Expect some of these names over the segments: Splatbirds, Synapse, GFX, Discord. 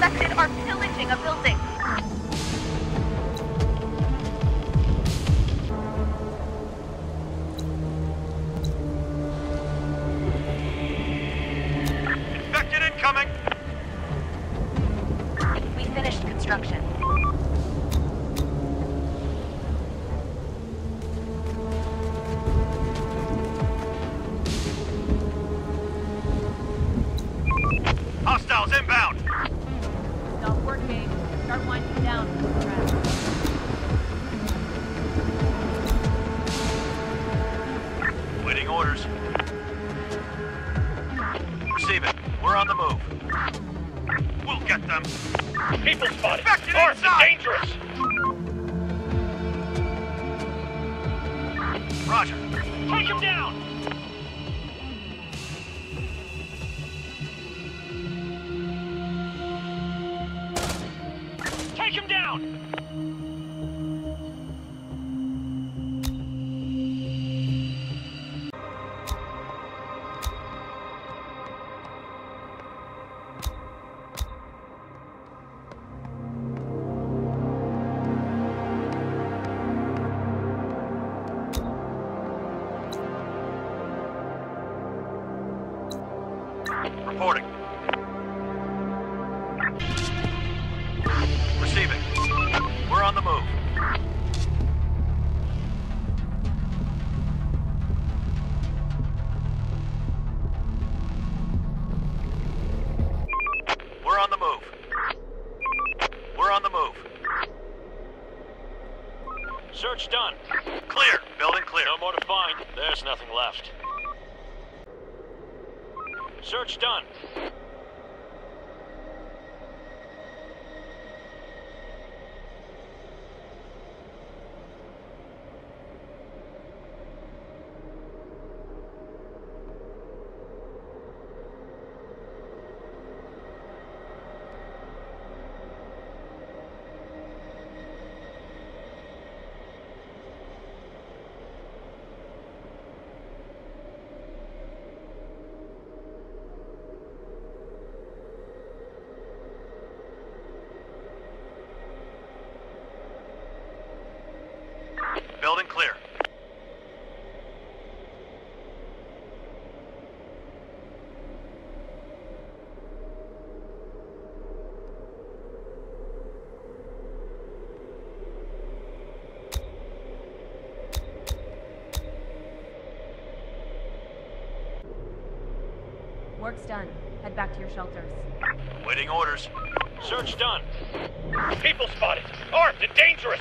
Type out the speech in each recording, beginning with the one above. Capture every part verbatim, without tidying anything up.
suspected are pillaging a building. Suspected incoming! We finished construction. Hostiles inbound! Stop working. Start winding down for the rest. Waiting orders. Receive it. We're on the move. We'll get them. People spotted. Armed and dangerous. Roger. Take him down! Take him down! Reporting. Receiving. We're on the move. We're on the move. We're on the move. Search done. Clear. Building clear. No more to find. There's nothing left. Search done. Building clear. Work's done. Head back to your shelters. Waiting orders. Search done. People spotted. Armed and dangerous.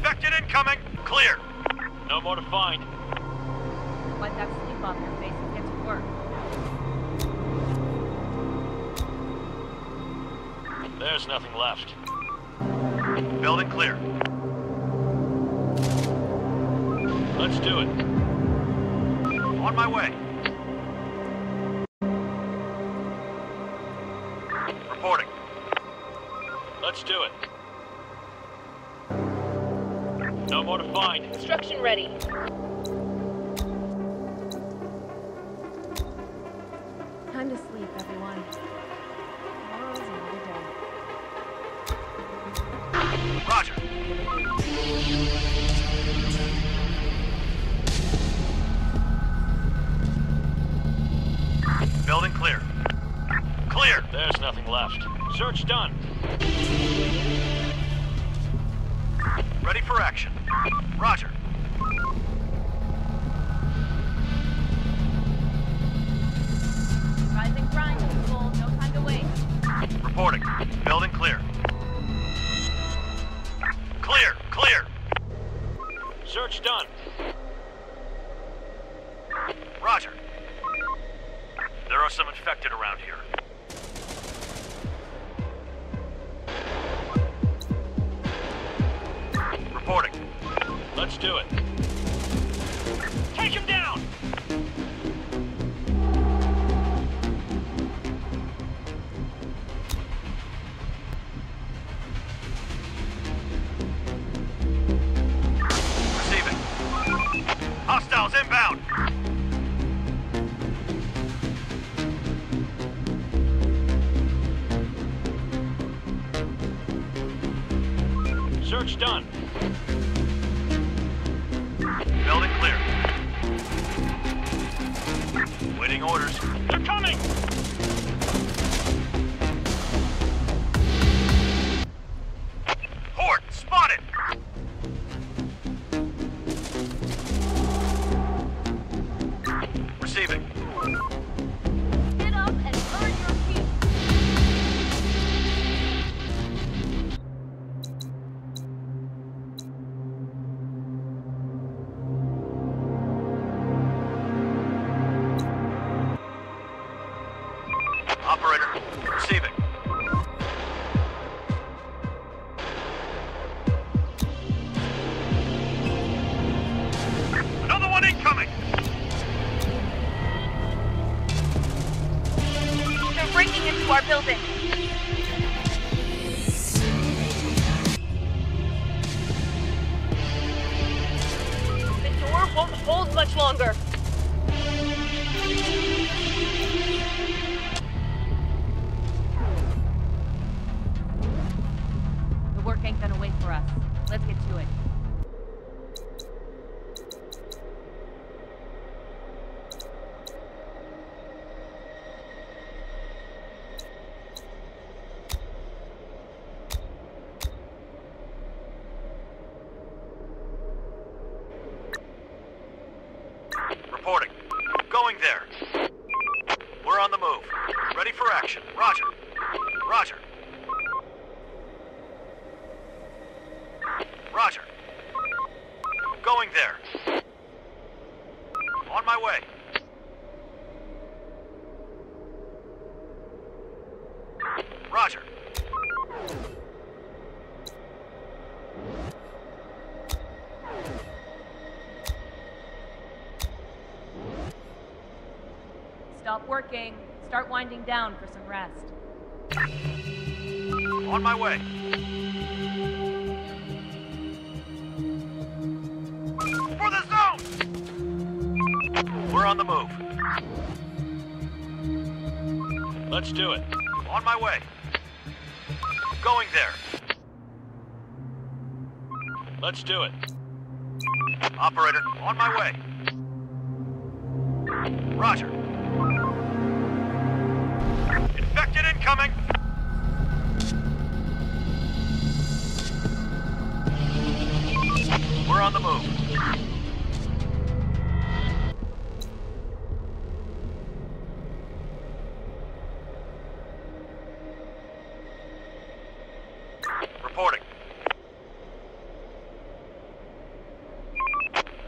Expected incoming! Clear! No more to find. Let that sleep off your face and get to work. There's nothing left. Building clear. Let's do it. On my way. Reporting. Let's do it. No more to find. Construction ready. Time to sleep, everyone. Tomorrow's another day. Roger. Building clear. Clear! There's nothing left. Search done. Ready for action. Roger. Rise and grind, people. No time to waste. Reporting. Building clear. Clear. Clear. Search done. Roger. There are some infected around here. Reporting. Let's do it. Take him down! Receiving. Hostiles inbound! Search done. Building clear. Waiting orders. They're coming! Horde spotted! Receiving. Get up and earn your keep. Operator, receiving. Another one incoming! Breaking into our building. The door won't hold much longer. The work ain't gonna wait for us. Let's get to it. Reporting. Going there. We're on the move. Ready for action. Roger. Roger. Roger. Going there. On my way. Roger. Stop working. Start winding down for some rest. On my way. For the zone! We're on the move. Let's do it. On my way. Going there. Let's do it. Operator, on my way. Roger. Infected incoming! We're on the move. Reporting.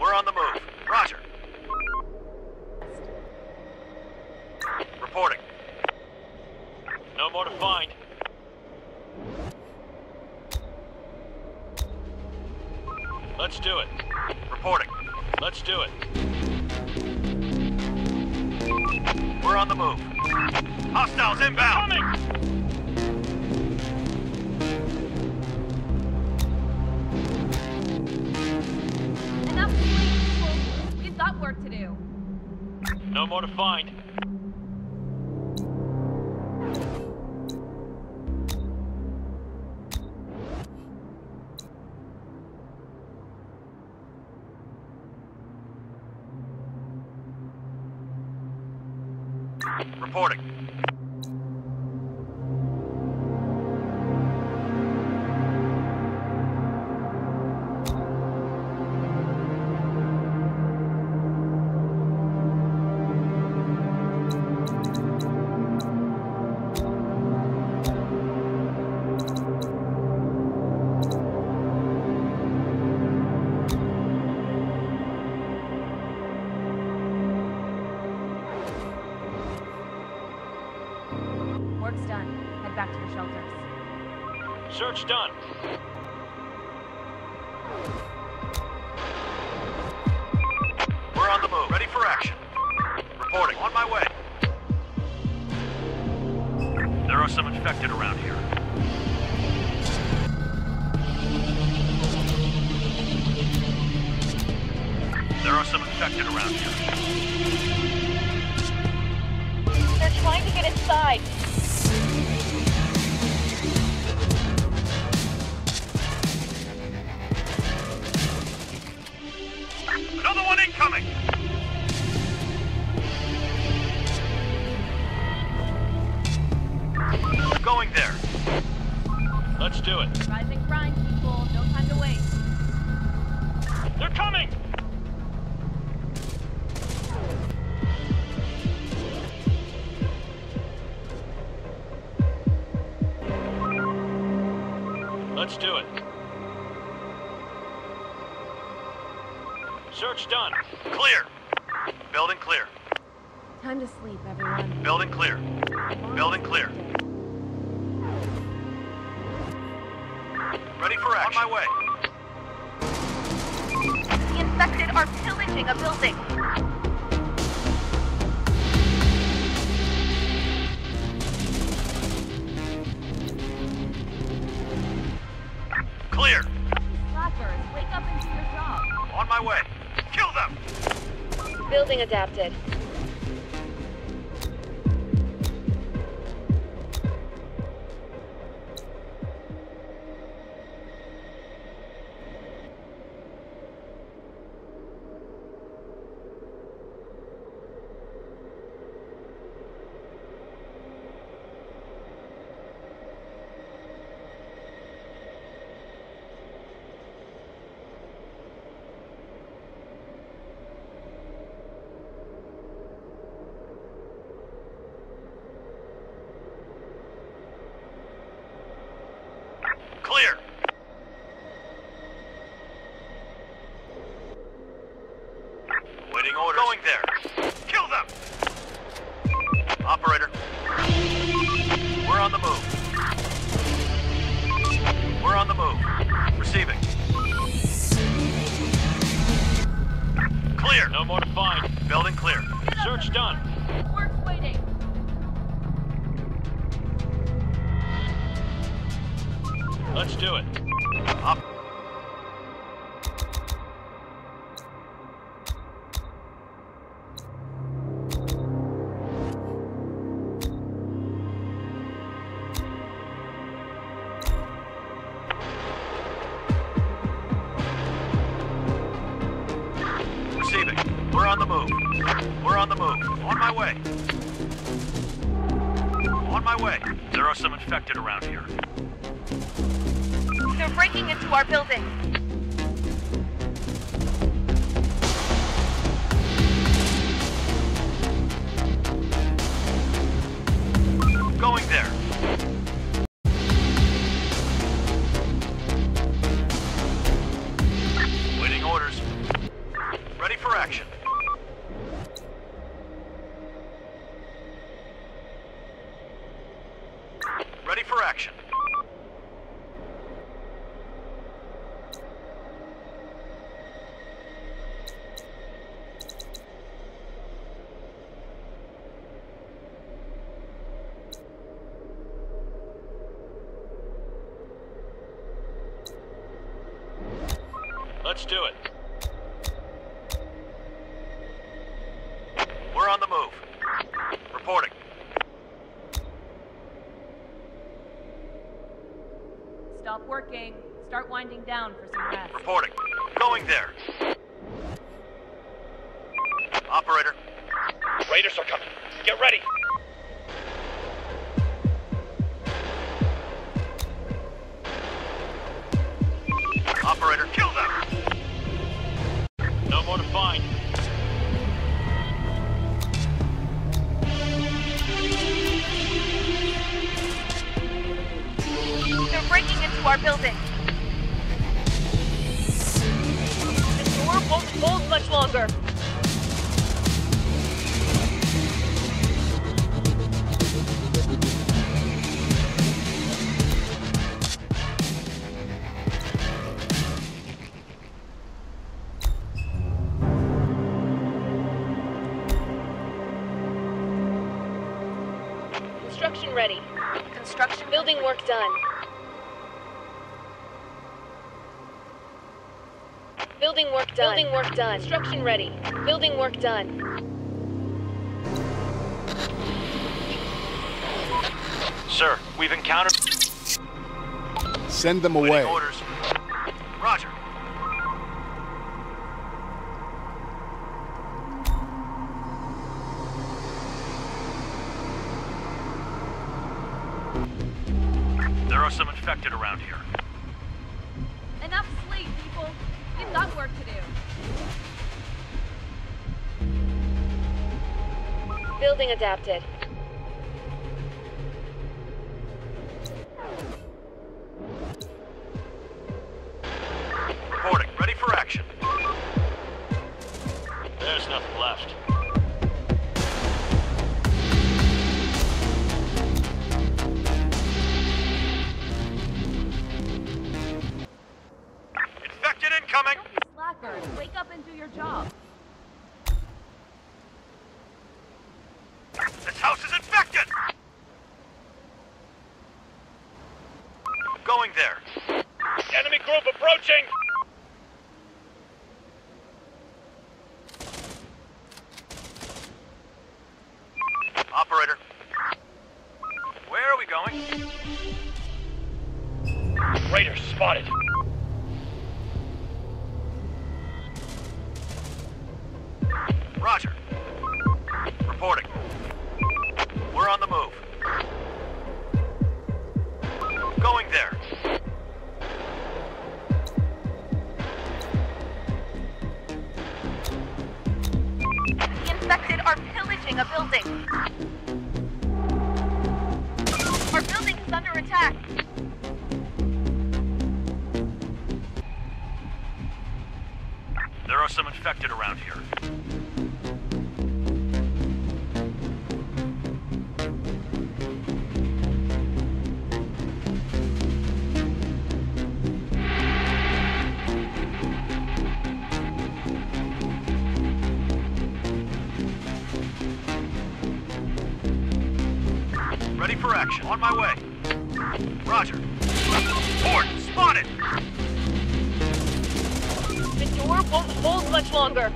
We're on the move. Roger. Reporting. No more to find. Let's do it. Reporting. Let's do it. We're on the move. Hostiles inbound. Coming! Enough to leave. We've got work to do. No more to find. Reporting. Work's done. Head back to your shelters. Search done. We're on the move. Ready for action. Reporting. On my way. There are some infected around here. There are some infected around here. They're trying to get inside. going there. Let's do it. Rise and grind, people. No time to waste. They're coming! Let's do it. Search done. Clear. Building clear. Time to sleep, everyone. Building clear. Building clear. Ready for action. On my way. The infected are pillaging a building. Clear. Splatbirds, wake up and do your job. On my way. Kill them. Building adapted. Clear. Waiting orders. Going there. Kill them. Operator. We're on the move. We're on the move. Receiving. Clear. No more to find. Building clear. Search done. Work waiting. Let's do it. Up. Receiving. We're on the move. We're on the move. On my way. On my way. There are some infected around here. They're breaking into our building. Going there. Waiting orders. Ready for action. Ready for action. Let's do it. We're on the move. Reporting. Stop working. Start winding down for some rest. Reporting. Going there. Operator. Raiders are coming. Get ready. Operator, kill them. No more to find. They're breaking into our building. The door won't hold much longer. Construction ready. Construction building work done. Building work done. Building work done. Construction ready. Building work done. Sir, we've encountered. Send them away. Waiting orders. Roger. There are some infected around here. Enough sleep, people. We've got work to do. Building adapted. Reporting, ready for action. There's nothing left. Coming. Splatbirds, wake up and do your job. This house is infected! Going there. Enemy group approaching! Operator. Where are we going? Raiders spotted. Roger. Reporting. We're on the move. Going there. The infected are pillaging a building. Our building is under attack. There are some infected around here. Ready for action. On my way. Roger. Port spotted! The door won't hold much longer.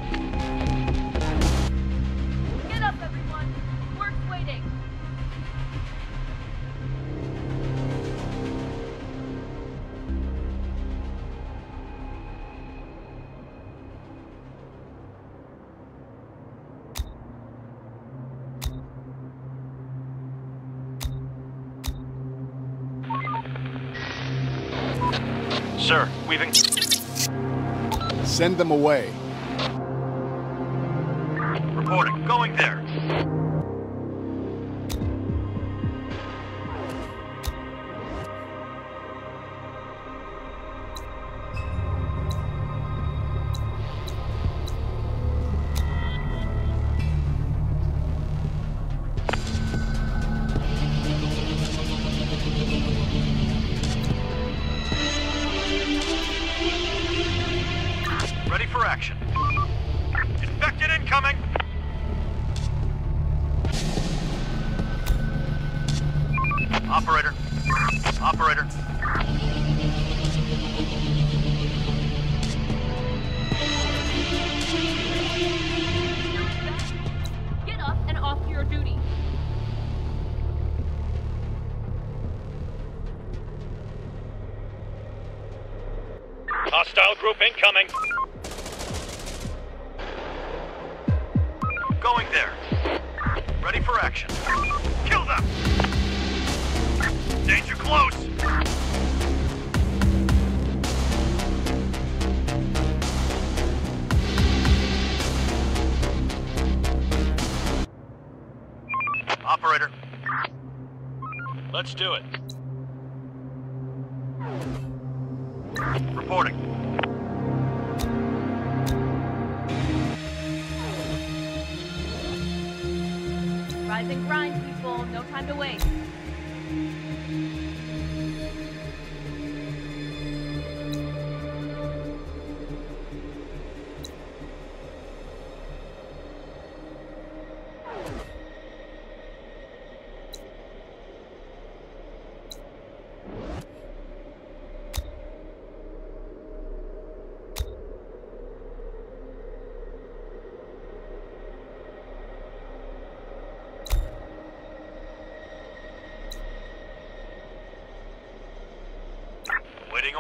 Get up, everyone. Work's waiting. Sir, we've en- Send them away. Reporting. Going there. Ready for action. Infected incoming! Operator. Operator. Get up and off your duty. Hostile group incoming! Going there. Ready for action. Kill them! Danger close! Operator. Let's do it. Reporting. Rise and grind, people. No time to waste.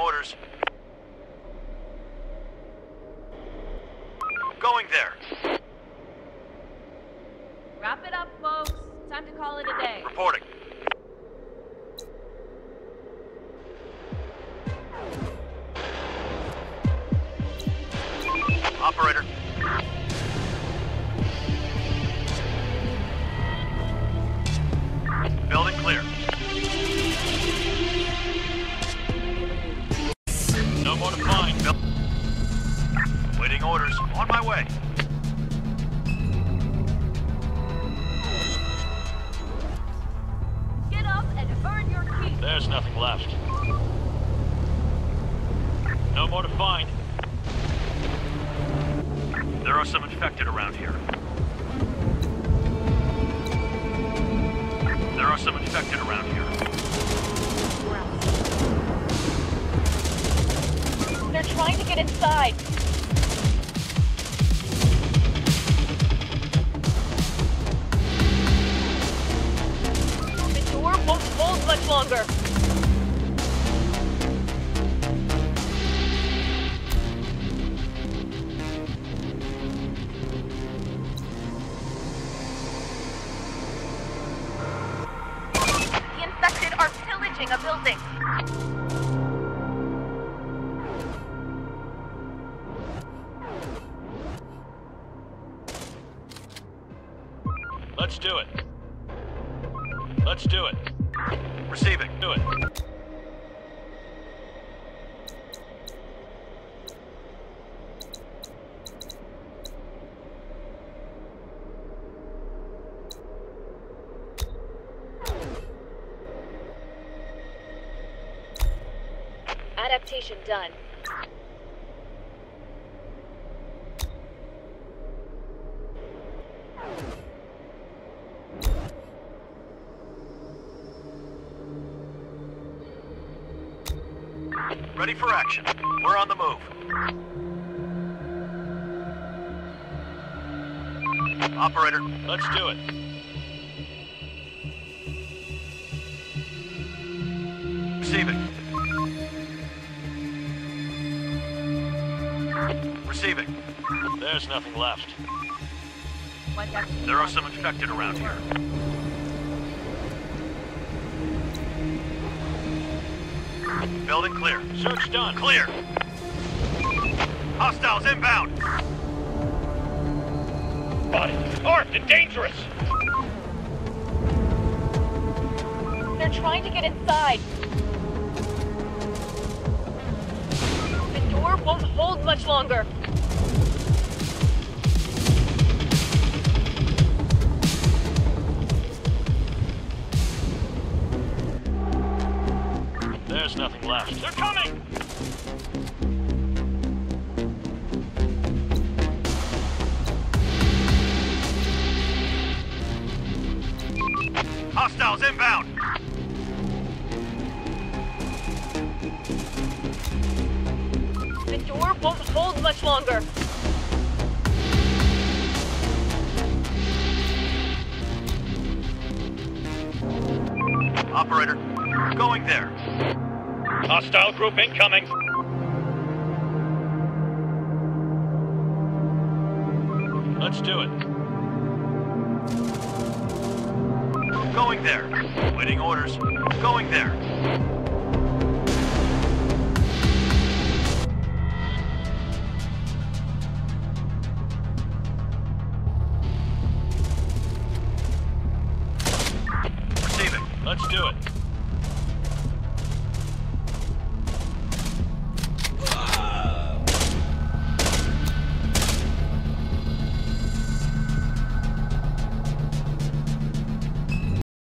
Orders. Going there. Wrap it up, folks. Time to call it a day. Reporting. left. No more to find. There are some infected around here. There are some infected around here. They're trying to get inside. The door won't hold much longer. A building. Let's do it. Let's do it. Receiving. Do it. Adaptation done. Ready for action. We're on the move. Operator, let's do it. Receiving. There's nothing left. There are some infected around here. Building clear. Search done. Clear. Hostiles inbound. Body. Armed and dangerous. They're trying to get inside. The door won't hold much longer. There's nothing left. They're coming! Hostiles inbound! The door won't hold much longer. Operator, going there. Hostile group incoming. Let's do it. Going there. Waiting orders. Going there. Receiving. Let's do it.